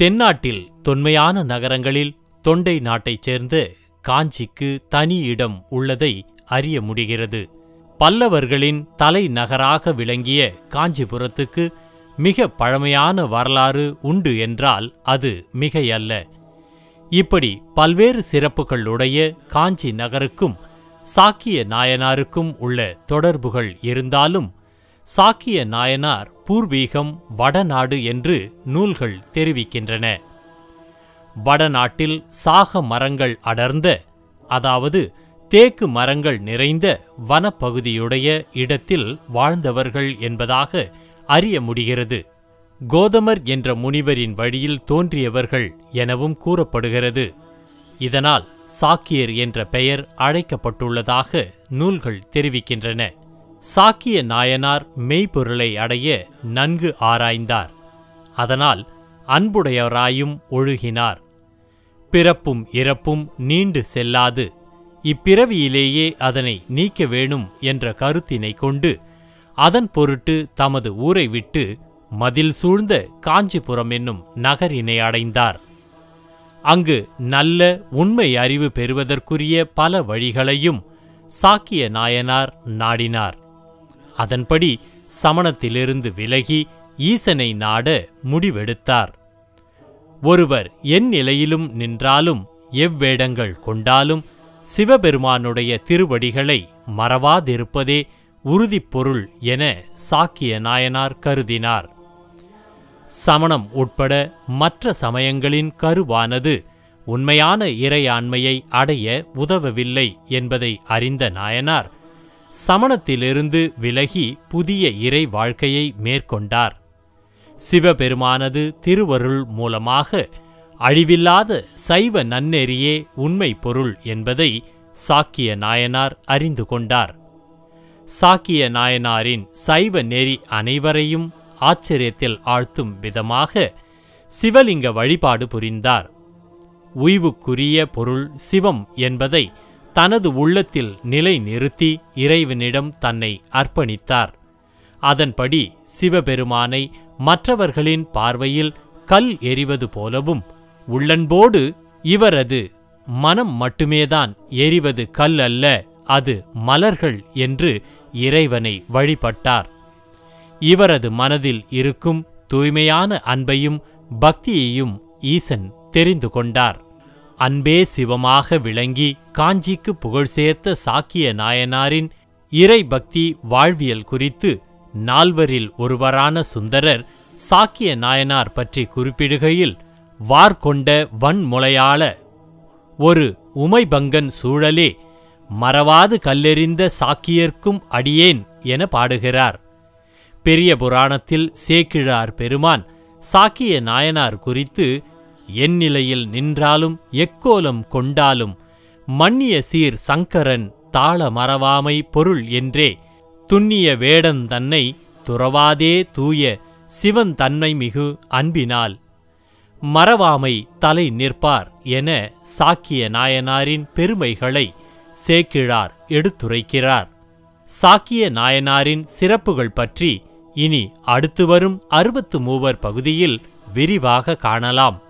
தென்னாட்டில் தொன்மையான நகரங்களில் தொண்டை நாட்டைச் சேர்ந்த காஞ்சிக்கு தனி இடம் உள்ளதை அறிய முடிகிறது. பல்லவர்களின் தலைநகராக விளங்கிய காஞ்சிபுரத்துக்கு மிக பழமையான வரலாறு உண்டு என்றால் அது மிகையல்ல. இப்படி பல்வேறு சிறப்புகளுடைய காஞ்சி நகருக்கும் சாக்கிய நாயனாருக்கும் உள்ள தொடர்புகள் இருந்தாலும் சாக்கிய நாயனார் பூர்வீகம் வடநாடு என்று நூல்கள் தெரிவிக்கின்றன. வடநாட்டில் சாக மரங்கள் அடர்ந்த, அதாவது தேக்கு மரங்கள் நிறைந்த வனப்பகுதியுடைய இடத்தில் வாழ்ந்தவர்கள் என்பதாக அறிய முடிகிறது. கோதமர் என்ற முனிவரின் வழியில் தோன்றியவர்கள் எனவும் கூறப்படுகிறது. இதனால் சாக்கியர் என்ற பெயர் அழைக்கப்பட்டுள்ளதாக நூல்கள் தெரிவிக்கின்றன. சாக்கிய நாயனார் மெய்ப்பொருளை அடைய நன்கு ஆராய்ந்தார். அதனால் அன்புடையவராயும் ஒழுகினார். பிறப்பும் இறப்பும் நீண்டு செல்லாது, இப்பிறவியிலேயே அதனை நீக்க வேணும் என்ற கருத்தினை கொண்டு அதன் பொருட்டு தமது ஊரை விட்டு மதில் சூழ்ந்த காஞ்சிபுரம் என்னும் நகரினை அடைந்தார். அங்கு நல்ல உண்மை அறிவு பெறுவதற்குரிய பல வழிகளையும் சாக்கிய நாயனார் நாடினார். அதன்படி சமணத்திலிருந்து விலகி ஈசனை நாட முடிவெடுத்தார். ஒருவர் என் நிலையிலும் நின்றாலும் எவ்வேடங்கள் கொண்டாலும் சிவபெருமானுடைய திருவடிகளை மறவாதிருப்பதே உறுதிப்பொருள் என சாக்கிய நாயனார் கருதினார். சமணம் உட்பட மற்ற சமயங்களின் கருவானது உண்மையான இறையாண்மையை அடைய உதவவில்லை என்பதை அறிந்த நாயனார் சமணத்திலிருந்து விலகி புதிய இறை வாழ்க்கையை மேற்கொண்டார். சிவபெருமானது திருவருள் மூலமாக அழிவில்லாத சைவ நன்னெறியே உண்மை பொருள் என்பதை சாக்கிய நாயனார் அறிந்து கொண்டார். சாக்கிய நாயனாரின் சைவ நெறி அனைவரையும் ஆச்சரியத்தில் ஆழ்த்தும் விதமாக சிவலிங்க வழிபாடு புரிந்தார். உய்வுக்குரிய பொருள் சிவம் என்பதை தனது உள்ளத்தில் நிலை நிறுத்தி இறைவனிடம் தன்னை அர்ப்பணித்தார். அதன்படி சிவபெருமானை மற்றவர்களின் பார்வையில் கல் எறிவது போலவும் உள்ளன்போடு இவரது மனம் மட்டுமேதான் எறிவது கல் அல்ல, அது மலர்கள் என்று இறைவனை வழிபட்டார். இவரது மனதில் இருக்கும் தூய்மையான அன்பையும் பக்தியையும் ஈசன் தெரிந்து கொண்டார். அன்பே சிவமாக விளங்கி காஞ்சிக்கு புகழ் சேர்த்த சாக்கிய நாயனாரின் இறை பக்தி வாழ்வியல் குறித்து நால்வரில் ஒருவரான சுந்தரர் சாக்கிய நாயனார் பற்றி குறிப்பிடுகையில், வார்கொண்ட வன்முளையாள ஒரு உமைபங்கன் சூழலே மறவாது கல்லெறிந்த சாக்கியர்க்கும் அடியேன் என பாடுகிறார். பெரிய புராணத்தில் சேக்கிழார் பெருமான் சாக்கிய நாயனார் குறித்து, என் நிலையில் நின்றாலும் எக்கோலம் கொண்டாலும் மன்னிய சீர் சங்கரன் தாள மறவாமை பொருள் என்றே துன்னிய வேடன் தன்னை துறவாதே தூய சிவன் தன்மை மிகு அன்பினால் மறவாமை தலை நிற்பார் என சாக்கிய நாயனாரின் பெருமைகளை சேக்கிழார் எடுத்துரைக்கிறார். சாக்கிய நாயனாரின் சிறப்புகள் பற்றி இனி அடுத்து வரும் 63 பகுதியில் விரிவாக காணலாம்.